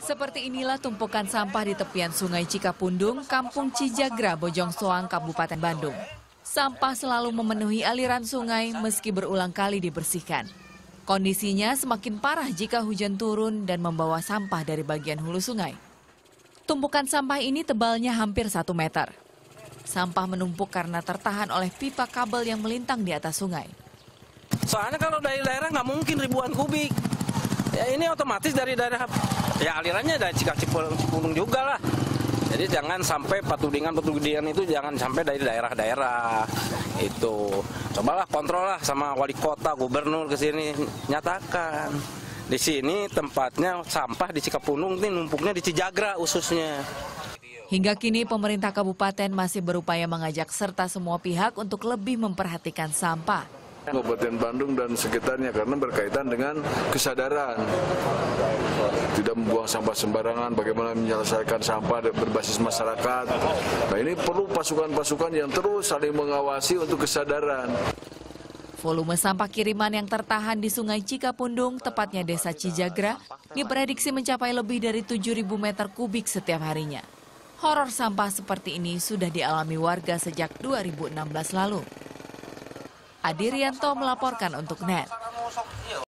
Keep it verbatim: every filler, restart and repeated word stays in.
Seperti inilah tumpukan sampah di tepian sungai Cikapundung, Kampung Cijagra, Bojongsoang, Kabupaten Bandung. Sampah selalu memenuhi aliran sungai meski berulang kali dibersihkan. Kondisinya semakin parah jika hujan turun dan membawa sampah dari bagian hulu sungai. Tumpukan sampah ini tebalnya hampir satu meter. Sampah menumpuk karena tertahan oleh pipa kabel yang melintang di atas sungai. Soalnya kalau dari daerah nggak mungkin ribuan kubik. Ya ini otomatis dari daerah... Ya alirannya dari Cikapundung juga lah. Jadi jangan sampai petudingan-petudingan itu jangan sampai dari daerah-daerah itu. Cobalah kontrol lah sama wali kota, gubernur ke sini, nyatakan. Di sini tempatnya sampah di Cikapundung ini numpuknya di Cijagra khususnya. Hingga kini pemerintah kabupaten masih berupaya mengajak serta semua pihak untuk lebih memperhatikan sampah. Kabupaten Bandung dan sekitarnya karena berkaitan dengan kesadaran. Tidak membuang sampah sembarangan, bagaimana menyelesaikan sampah berbasis masyarakat. Nah ini perlu pasukan-pasukan yang terus saling mengawasi untuk kesadaran. Volume sampah kiriman yang tertahan di sungai Cikapundung, tepatnya desa Cijagra, diprediksi mencapai lebih dari tujuh ribu meter kubik setiap harinya. Horor sampah seperti ini sudah dialami warga sejak dua ribu enam belas lalu. Adi Rianto melaporkan untuk N E T.